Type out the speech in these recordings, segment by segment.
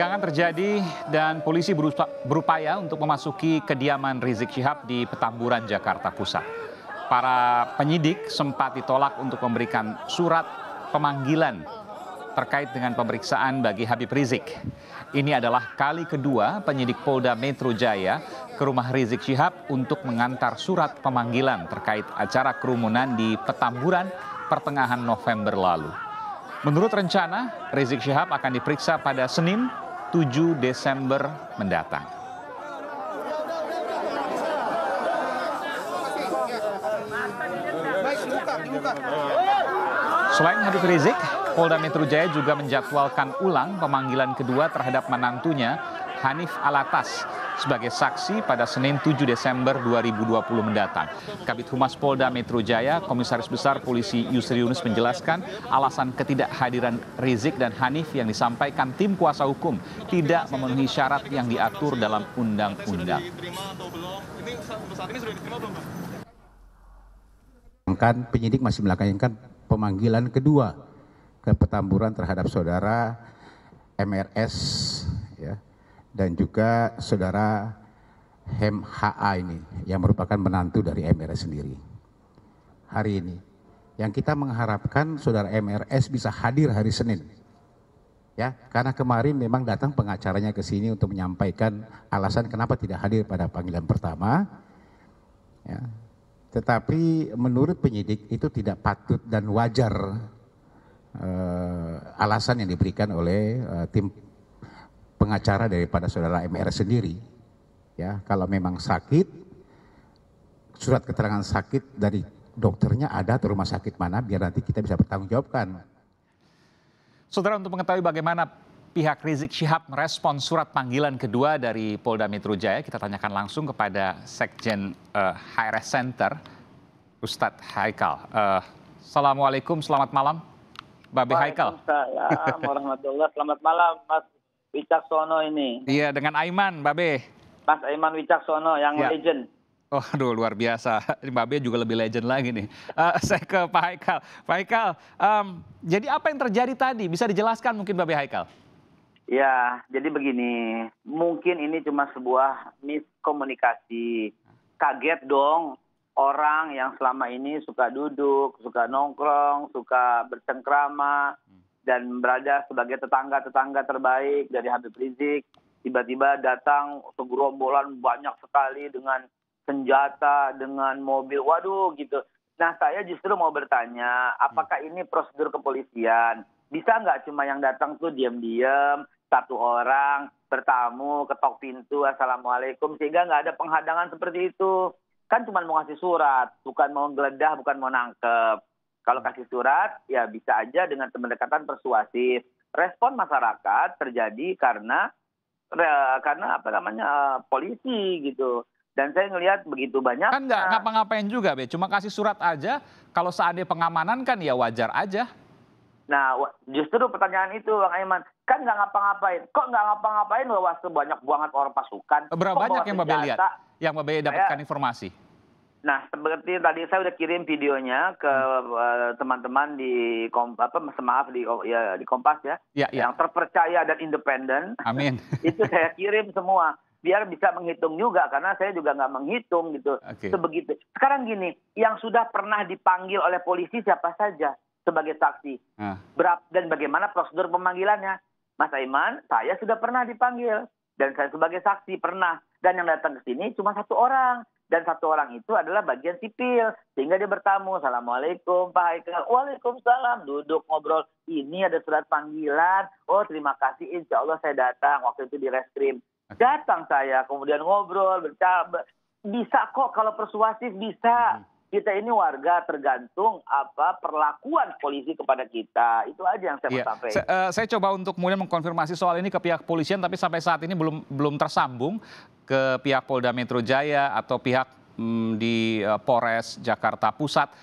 Perdagangan terjadi dan polisi berupaya untuk memasuki kediaman Rizieq Shihab di Petamburan, Jakarta Pusat. Para penyidik sempat ditolak untuk memberikan surat pemanggilan terkait dengan pemeriksaan bagi Habib Rizieq. Ini adalah kali kedua penyidik Polda Metro Jaya ke rumah Rizieq Shihab untuk mengantar surat pemanggilan terkait acara kerumunan di Petamburan pertengahan November lalu. Menurut rencana, Rizieq Shihab akan diperiksa pada Senin 7 Desember mendatang. Selain Habib Rizieq, Polda Metro Jaya juga menjadwalkan ulang pemanggilan kedua terhadap menantunya Hanif Alatas sebagai saksi pada Senin 7 Desember 2020 mendatang. Kabid Humas Polda Metro Jaya, Komisaris Besar Polisi Yusri Yunus menjelaskan alasan ketidakhadiran Rizieq dan Hanif yang disampaikan tim kuasa hukum tidak memenuhi syarat yang diatur dalam undang-undang. Penyidik masih melakukan pemanggilan kedua ke Petamburan terhadap saudara MRS, ya, dan juga saudara HA ini yang merupakan menantu dari MRS sendiri hari ini. Yang kita mengharapkan saudara MRS bisa hadir hari Senin, ya, karena kemarin memang datang pengacaranya ke sini untuk menyampaikan alasan kenapa tidak hadir pada panggilan pertama, ya. Tetapi menurut penyidik itu tidak patut dan wajar alasan yang diberikan oleh tim pengacara daripada saudara MRS sendiri, ya. Kalau memang sakit, surat keterangan sakit dari dokternya ada atau rumah sakit mana, biar nanti kita bisa bertanggung jawabkan. Saudara, untuk mengetahui bagaimana pihak Rizieq Shihab merespon surat panggilan kedua dari Polda Metro Jaya, kita tanyakan langsung kepada Sekjen HRS Center, Ustadz Haikal. Assalamualaikum, selamat malam, Babe Haikal. Waalaikumsalam warahmatullahi. Selamat malam, Mas Wicaksono ini. Iya, dengan Aiman, Babe. Mas Aiman Wicaksono yang ya, legend. Oh, aduh, luar biasa. Babe juga lebih legend lagi nih. Saya ke Pak Haikal. Pak Haikal, jadi apa yang terjadi tadi? Bisa dijelaskan mungkin, Babe Haikal? Ya, jadi begini. Mungkin ini cuma sebuah miskomunikasi. Kaget dong orang yang selama ini suka duduk, suka nongkrong, suka bercengkrama, dan berada sebagai tetangga-tetangga terbaik dari Habib Rizieq, tiba-tiba datang segerombolan banyak sekali dengan senjata, dengan mobil, waduh gitu. Nah, saya justru mau bertanya, apakah ini prosedur kepolisian? Bisa nggak cuma yang datang tuh diam-diam, satu orang, bertamu, ketok pintu, assalamualaikum, sehingga nggak ada penghadangan seperti itu? Kan cuma mau ngasih surat, bukan mau geledah, bukan mau nangkep. Kalau kasih surat, ya bisa aja dengan pendekatan persuasif. Respon masyarakat terjadi karena polisi gitu. Dan saya ngelihat begitu banyak. Kan nggak ngapa-ngapain juga, Be. Cuma kasih surat aja. Kalau seandainya pengamanan kan ya wajar aja. Nah, justru pertanyaan itu, Bang Aiman. Kan nggak ngapa-ngapain. Kok nggak ngapa-ngapain bahwa sebanyak banget orang pasukan? Berapa banyak yang Babe lihat? Yang Babe dapatkan informasi? Nah, seperti tadi saya udah kirim videonya ke teman-teman di Kompas, ya, yang terpercaya dan independen. Amin. Itu saya kirim semua biar bisa menghitung juga, karena saya juga nggak menghitung gitu. Okay. Sebegitu. Sekarang gini, yang sudah pernah dipanggil oleh polisi siapa saja sebagai saksi, dan bagaimana prosedur pemanggilannya? Mas Aiman, saya sudah pernah dipanggil dan saya sebagai saksi pernah, dan yang datang ke sini cuma satu orang. Dan satu orang itu adalah bagian sipil. Sehingga dia bertamu. Assalamualaikum Pak Haikal. Waalaikumsalam. Duduk ngobrol. Ini ada surat panggilan. Oh, terima kasih. Insya Allah saya datang. Waktu itu di reskrim. Datang saya. Kemudian ngobrol. Bisa kok kalau persuasif. Bisa. Kita ini warga tergantung apa perlakuan polisi kepada kita. Itu aja yang saya mau sampaikan. Saya coba untuk kemudian mengkonfirmasi soal ini ke pihak kepolisian, tapi sampai saat ini belum tersambung ke pihak Polda Metro Jaya atau pihak di Polres Jakarta Pusat.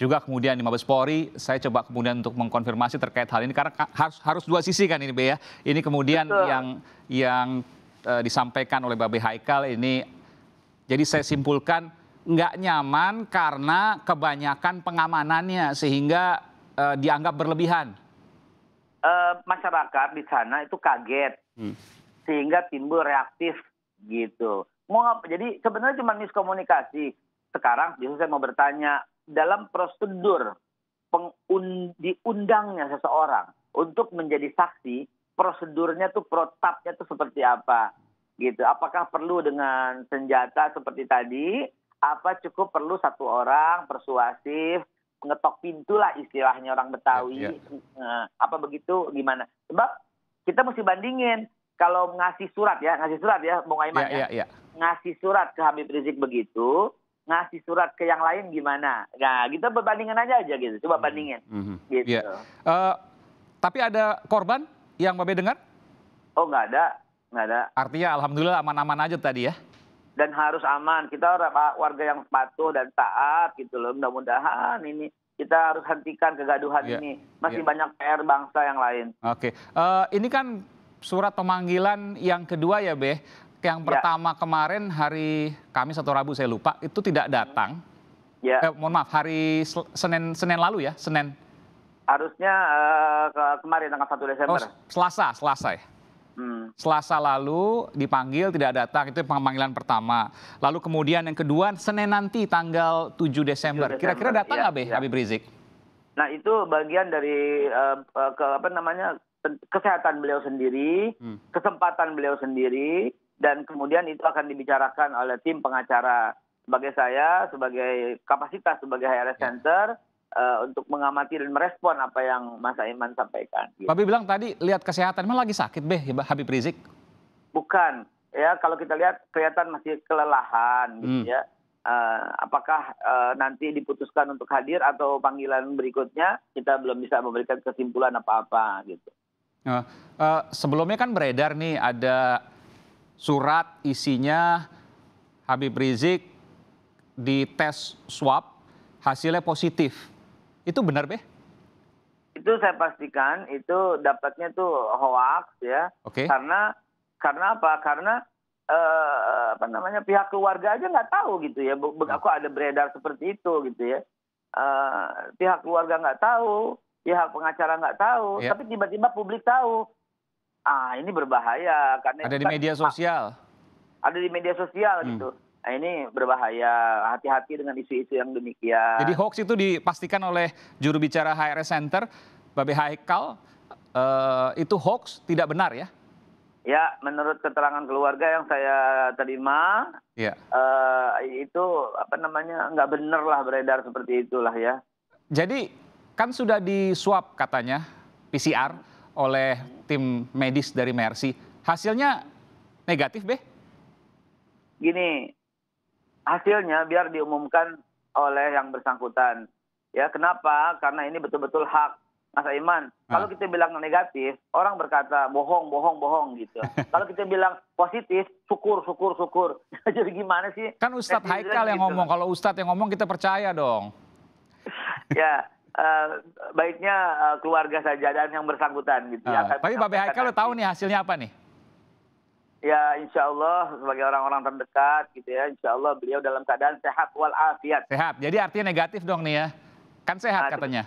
Juga kemudian di Mabes Polri, saya coba kemudian untuk mengkonfirmasi terkait hal ini. Karena harus dua sisi kan ini, Be, ya. Ini kemudian betul, yang disampaikan oleh Babe Haikal ini. Jadi saya simpulkan, nggak nyaman karena kebanyakan pengamanannya sehingga dianggap berlebihan. Masyarakat di sana itu kaget sehingga timbul reaktif gitu. Jadi sebenarnya cuma miskomunikasi. Sekarang justru saya mau bertanya, dalam prosedur diundangnya seseorang untuk menjadi saksi, prosedurnya tuh, protapnya tuh seperti apa gitu? Apakah perlu dengan senjata seperti tadi? Apa cukup perlu satu orang persuasif, ngetok pintu lah istilahnya orang Betawi? Apa begitu? Gimana? Sebab kita mesti bandingin. Kalau ngasih surat ya, Bung Aiman ya. Ngasih surat ke Habib Rizieq begitu, ngasih surat ke yang lain gimana? Nah, kita perbandingan aja gitu. Coba bandingin. Gitu. Tapi ada korban yang Babe dengar? Oh, nggak ada. Artinya alhamdulillah aman-aman aja tadi ya. Dan harus aman. Kita warga yang patuh dan taat gitu loh. Mudah-mudahan ini. Kita harus hentikan kegaduhan ini. Masih banyak PR bangsa yang lain. Oke. Ini kan surat pemanggilan yang kedua ya, Beh. Yang pertama kemarin hari Kamis atau Rabu saya lupa, itu tidak datang. Mohon maaf, hari Senin lalu ya, Senin. Harusnya kemarin tanggal 1 Desember. Oh, Selasa ya. Selasa lalu dipanggil tidak datang, itu pemanggilan pertama. Lalu kemudian yang kedua Senin nanti tanggal 7 Desember. Kira-kira datang nggak Habib Rizieq? Nah, itu bagian dari kesehatan beliau sendiri, kesempatan beliau sendiri, dan kemudian itu akan dibicarakan oleh tim pengacara. Sebagai saya, sebagai kapasitas sebagai HRS Center, untuk mengamati dan merespon apa yang Mas Aiman sampaikan. Babe bilang tadi lihat kesehatan, emang lagi sakit Habib Rizieq? Bukan, ya kalau kita lihat kelihatan masih kelelahan, gitu ya. Apakah nanti diputuskan untuk hadir atau panggilan berikutnya, kita belum bisa memberikan kesimpulan apa-apa gitu. Sebelumnya kan beredar nih ada surat isinya Habib Rizieq di tes swab hasilnya positif. Itu benar, Beh? Itu saya pastikan itu dapatnya tuh hoax ya. Karena apa? Karena pihak keluarga aja nggak tahu gitu ya. Aku ada beredar seperti itu gitu ya. Pihak keluarga nggak tahu, pihak pengacara nggak tahu, tapi tiba-tiba publik tahu. Ah, ini berbahaya karena ada di media sosial. Ada di media sosial gitu. Nah, ini berbahaya, hati-hati dengan isu-isu yang demikian. Jadi hoax itu dipastikan oleh juru bicara HRS Center, Babe Haikal, itu hoax, tidak benar ya? Ya, menurut keterangan keluarga yang saya terima, itu nggak benar lah beredar seperti itulah ya. Jadi kan sudah disuap katanya PCR oleh tim medis dari Mercy, hasilnya negatif Beh? Gini. Hasilnya biar diumumkan oleh yang bersangkutan. Ya, kenapa? Karena ini betul-betul hak Mas Aiman. Kalau kita bilang negatif, orang berkata bohong, bohong, bohong gitu. Kalau kita bilang positif, syukur, syukur, syukur. Jadi gimana sih? Kan Ustadz Haikal yang gitu ngomong. Kalau Ustadz yang ngomong kita percaya dong. Ya, baiknya keluarga saja dan yang bersangkutan gitu. Tapi Babe Haikal udah tahu nih hasilnya apa nih? Ya, insya Allah sebagai orang-orang terdekat gitu ya, insya Allah beliau dalam keadaan sehat walafiat. Sehat, jadi artinya negatif dong nih ya? Kan sehat katanya.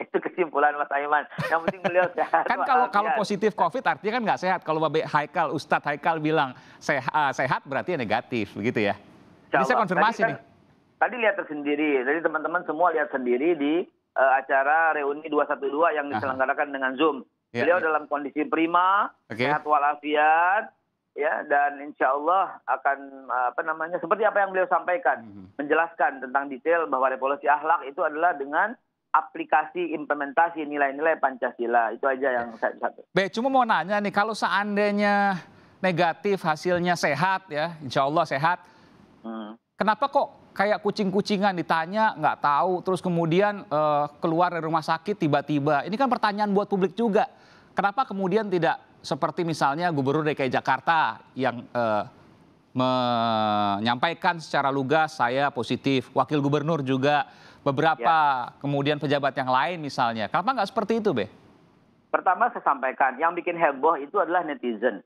Itu kesimpulan Mas Aiman. Yang penting beliau sehat. Kan kalau positif COVID artinya kan nggak sehat. Kalau Babe Haikal, Ustadz Haikal bilang sehat berarti negatif, begitu ya? Ini saya konfirmasi tadi, nih. Tadi lihat sendiri. Jadi teman-teman semua lihat sendiri di acara Reuni 212 yang diselenggarakan dengan Zoom. Beliau dalam kondisi prima, sehat walafiat. Ya, dan insya Allah akan seperti apa yang beliau sampaikan, menjelaskan tentang detail bahwa revolusi akhlak itu adalah dengan aplikasi implementasi nilai-nilai Pancasila. Itu aja yang saya satu. Be, cuma mau nanya nih, kalau seandainya negatif hasilnya sehat ya, insya Allah sehat. Kenapa kok kayak kucing-kucingan ditanya nggak tahu, terus kemudian keluar dari rumah sakit tiba-tiba? Ini kan pertanyaan buat publik juga. Kenapa kemudian tidak seperti misalnya Gubernur DKI Jakarta yang menyampaikan secara lugas saya positif. Wakil Gubernur juga beberapa kemudian pejabat yang lain misalnya. Kenapa nggak seperti itu, Be? Pertama saya sampaikan, yang bikin heboh itu adalah netizen.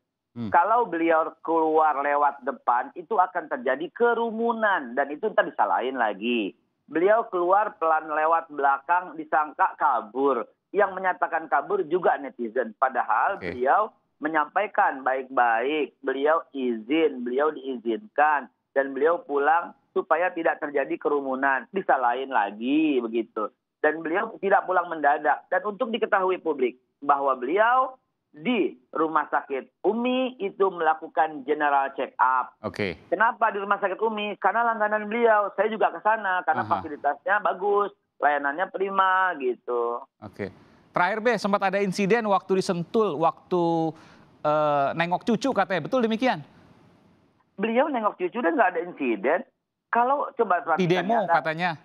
Kalau beliau keluar lewat depan itu akan terjadi kerumunan dan itu ntar disalahin lagi. Beliau keluar pelan lewat belakang disangka kabur. Yang menyatakan kabur juga netizen. Padahal beliau menyampaikan baik-baik, beliau izin, beliau diizinkan, dan beliau pulang supaya tidak terjadi kerumunan, disalahin lagi begitu. Dan beliau tidak pulang mendadak. Dan untuk diketahui publik bahwa beliau di Rumah Sakit Umi itu melakukan general check up. Oke. Kenapa di Rumah Sakit Umi? Karena langganan beliau. Saya juga ke sana karena fasilitasnya bagus, layanannya prima gitu. Oke. Terakhir B, sempat ada insiden waktu disentul, waktu nengok cucu katanya. Betul demikian? Beliau nengok cucu dan nggak ada insiden. Kalau coba perhatikan di demo katanya.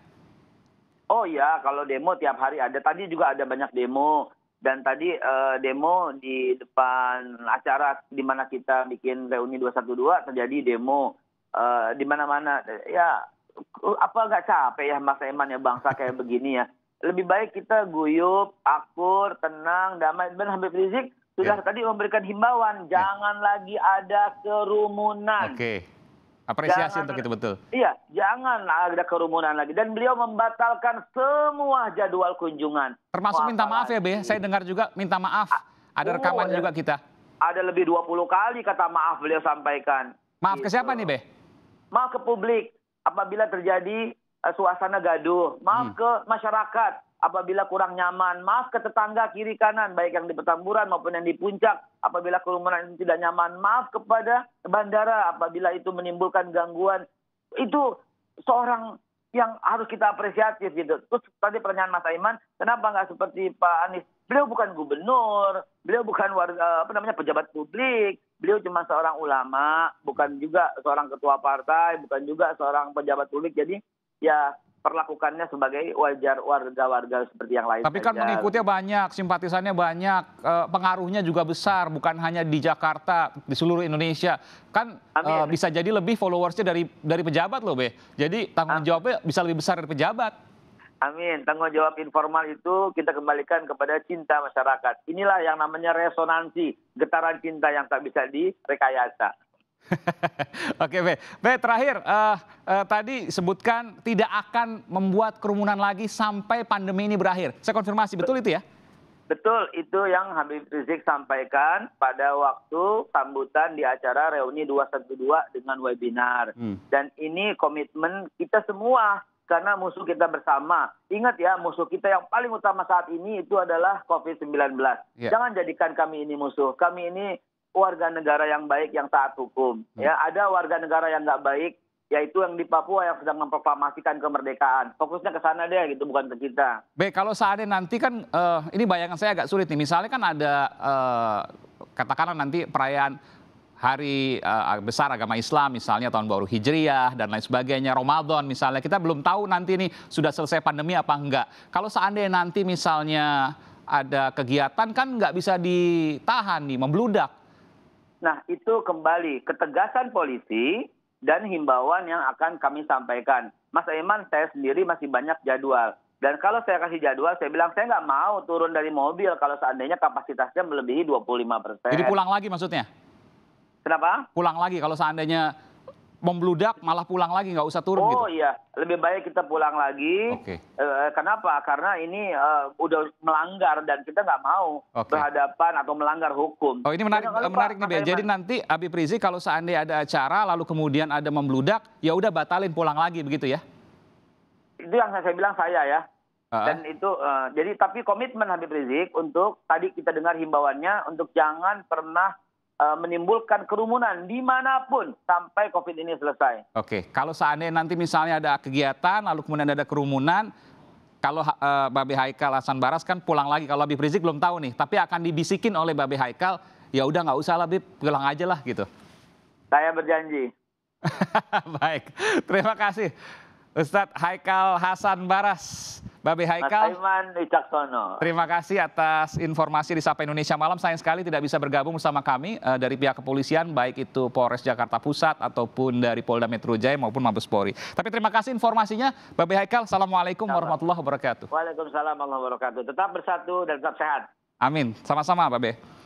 Oh ya, kalau demo tiap hari ada. Tadi juga ada banyak demo. Dan tadi demo di depan acara di mana kita bikin Reuni 212 terjadi demo di mana-mana. Ya, apa nggak capek ya Mas Aiman ya, bangsa kayak begini ya. Lebih baik kita guyup, akur, tenang, damai. Dan Habib Rizieq sudah tadi memberikan himbauan, jangan lagi ada kerumunan. Oke. Apresiasi untuk itu, betul. Iya, jangan ada kerumunan lagi. Dan beliau membatalkan semua jadwal kunjungan. Termasuk minta maaf ya, Be. Saya dengar juga minta maaf. Ada rekaman juga kita. Ada lebih 20 kali kata maaf beliau sampaikan. Maaf gitu. Ke siapa nih, Be? Maaf ke publik apabila terjadi suasana gaduh. Maaf ke masyarakat apabila kurang nyaman. Maaf ke tetangga kiri kanan, baik yang di Petamburan maupun yang di Puncak, apabila kerumunan itu tidak nyaman. Maaf kepada bandara apabila itu menimbulkan gangguan. Itu seorang yang harus kita apresiatif gitu. Terus tadi pertanyaan Mas Aiman, kenapa nggak seperti Pak Anies? Beliau bukan gubernur, beliau bukan warga, apa namanya, pejabat publik. Beliau cuma seorang ulama, bukan juga seorang ketua partai, bukan juga seorang pejabat publik. Jadi ya perlakukannya sebagai wajar warga-warga seperti yang lain. Tapi kan pengikutnya banyak, simpatisannya banyak, pengaruhnya juga besar, bukan hanya di Jakarta, di seluruh Indonesia. Kan bisa jadi lebih followersnya dari pejabat loh, Be. Jadi tanggung jawabnya bisa lebih besar dari pejabat. Amin. Tanggung jawab informal itu kita kembalikan kepada cinta masyarakat. Inilah yang namanya resonansi, getaran cinta yang tak bisa direkayasa. Oke, Be, terakhir tadi sebutkan tidak akan membuat kerumunan lagi sampai pandemi ini berakhir. Saya konfirmasi, betul itu ya? Betul, itu yang Habib Rizieq sampaikan pada waktu sambutan di acara Reuni 212 dengan webinar. Dan ini komitmen kita semua karena musuh kita bersama. Ingat ya, musuh kita yang paling utama saat ini itu adalah COVID-19. Jangan jadikan kami ini musuh, kami ini warga negara yang baik yang taat hukum. Ya, ada warga negara yang nggak baik, yaitu yang di Papua yang sedang memproklamasikan kemerdekaan. Fokusnya ke sana deh, gitu, bukan ke kita. Baik, kalau seandainya nanti kan, ini bayangan saya agak sulit nih. Misalnya kan ada, katakanlah nanti perayaan hari besar agama Islam, misalnya tahun baru Hijriah dan lain sebagainya, Ramadan misalnya. Kita belum tahu nanti nih sudah selesai pandemi apa enggak. Kalau seandainya nanti misalnya ada kegiatan kan nggak bisa ditahan nih, membludak. Nah, itu kembali ketegasan polisi dan himbauan yang akan kami sampaikan. Mas Aiman, saya sendiri masih banyak jadwal. Dan kalau saya kasih jadwal, saya bilang saya nggak mau turun dari mobil kalau seandainya kapasitasnya melebihi 25%. Jadi pulang lagi maksudnya? Kenapa? Pulang lagi kalau seandainya membludak malah pulang lagi, nggak usah turun gitu? Oh iya, lebih baik kita pulang lagi. Kenapa? Karena ini udah melanggar dan kita nggak mau berhadapan atau melanggar hukum. Oh, ini menarik, menarik nih, Be. Jadi nanti Habib Rizieq kalau seandainya ada acara lalu kemudian ada membludak, ya udah batalin pulang lagi begitu ya? Itu yang saya bilang saya ya. Dan itu jadi tapi komitmen Habib Rizieq untuk tadi kita dengar himbauannya untuk jangan pernah menimbulkan kerumunan dimanapun sampai COVID ini selesai. Oke, kalau seandainya nanti misalnya ada kegiatan, lalu kemudian ada kerumunan, kalau Babe Haikal Hasan Baras kan pulang lagi, kalau Habib Rizieq belum tahu nih, tapi akan dibisikin oleh Babe Haikal, ya udah nggak usah lah, Bib, pulang aja lah gitu. Saya berjanji. Baik, terima kasih Ustadz Haikal Hasan Baras. Babe Haikal, Aiman Wicaksono, terima kasih atas informasi di Sapa Indonesia Malam. Sayang sekali tidak bisa bergabung bersama kami dari pihak kepolisian, baik itu Polres Jakarta Pusat ataupun dari Polda Metro Jaya maupun Mabes Polri. Tapi terima kasih informasinya, Babe Haikal. Assalamualaikum warahmatullahi wabarakatuh. Waalaikumsalam warahmatullahi wabarakatuh. Tetap bersatu dan tetap sehat. Amin. Sama-sama, Babe.